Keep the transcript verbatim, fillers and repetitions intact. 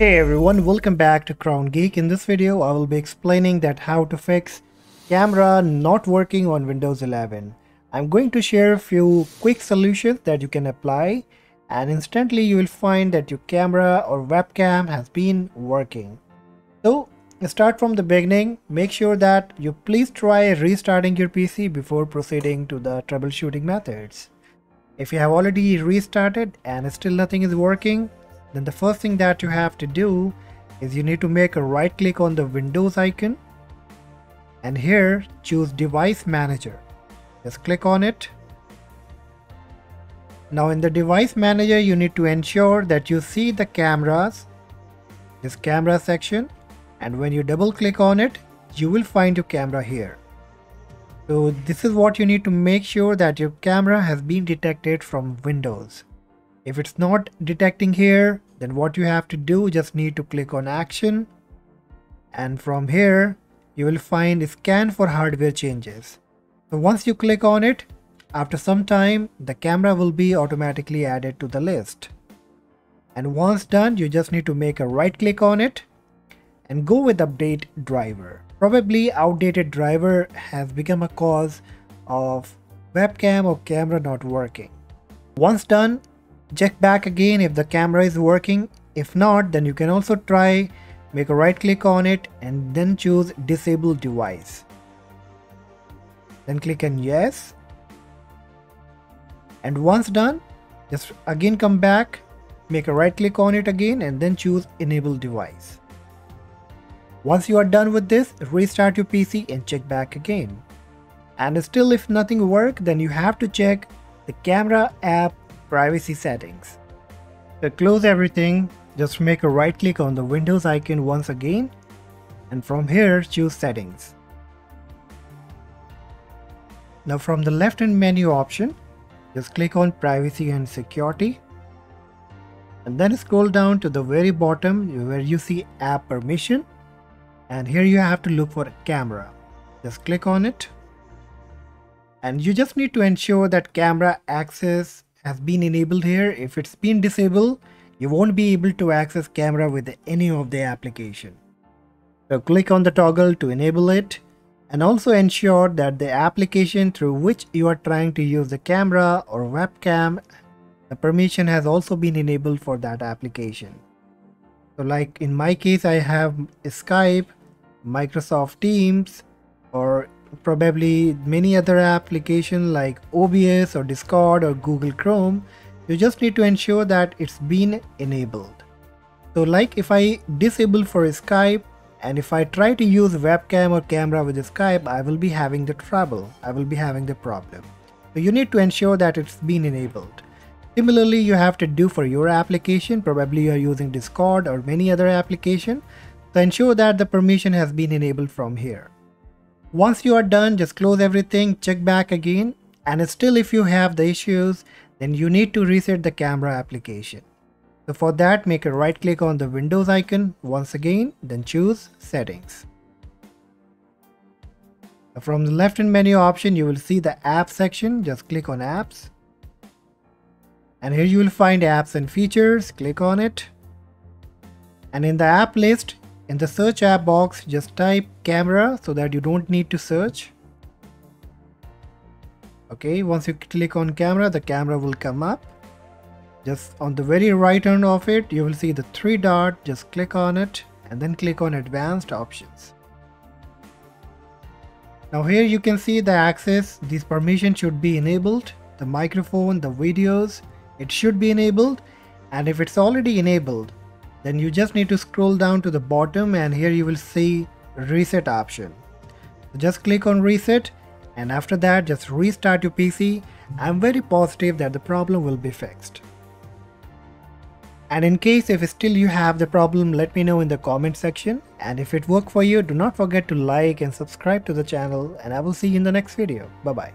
Hey everyone, welcome back to Crown Geek. In this video, I will be explaining that how to fix camera not working on Windows eleven. I'm going to share a few quick solutions that you can apply and instantly you will find that your camera or webcam has been working. So start from the beginning. Make sure that you please try restarting your P C before proceeding to the troubleshooting methods. If you have already restarted and still nothing is working, then the first thing that you have to do is you need to make a right click on the Windows icon and here choose Device Manager. Just click on it. Now in the Device Manager you need to ensure that you see the cameras, this camera section, and when you double click on it you will find your camera here. So this is what you need to make sure that your camera has been detected from Windows. If it's not detecting here, then what you have to do, just need to click on action and from here you will find scan for hardware changes. So once you click on it, after some time the camera will be automatically added to the list, and once done you just need to make a right click on it and go with update driver. Probably outdated driver has become a cause of webcam or camera not working. Once done, check back again if the camera is working. If not, then you can also try, make a right click on it and then choose disable device. Then click on yes. And once done, just again come back, make a right click on it again and then choose enable device. Once you are done with this, restart your P C and check back again. And still if nothing works, then you have to check the camera app privacy settings. To close everything, just make a right click on the Windows icon once again and from here choose settings. Now from the left hand menu option, just click on privacy and security and then scroll down to the very bottom where you see app permission, and here you have to look for a camera. Just click on it and you just need to ensure that camera access has been enabled here. If it's been disabled, you won't be able to access camera with any of the application. So click on the toggle to enable it and also ensure that the application through which you are trying to use the camera or webcam, the permission has also been enabled for that application. So like in my case, I have Skype, Microsoft Teams, or probably many other applications like O B S or Discord or Google Chrome. You just need to ensure that it's been enabled. So like if I disable for Skype and if I try to use webcam or camera with Skype, I will be having the trouble. I will be having the problem. So you need to ensure that it's been enabled. Similarly, you have to do for your application. Probably you are using Discord or many other application. So ensure that the permission has been enabled from here. Once you are done, just close everything, check back again, and still if you have the issues, then you need to reset the camera application. So for that, make a right click on the Windows icon once again, then choose settings. From the left hand menu option, you will see the app section. Just click on apps and here you will find apps and features. Click on it and in the app list, in the search app box, just type camera so that you don't need to search. Okay, once you click on camera, the camera will come up. Just on the very right hand of it, you will see the three dot. Just click on it and then click on advanced options. Now here you can see the access. These permissions should be enabled. The microphone, the videos, it should be enabled. And if it's already enabled, then you just need to scroll down to the bottom and here you will see reset option. Just click on reset and after that just restart your P C. I'm very positive that the problem will be fixed. And in case if still you have the problem, let me know in the comment section. And if it worked for you, do not forget to like and subscribe to the channel, and I will see you in the next video. Bye bye.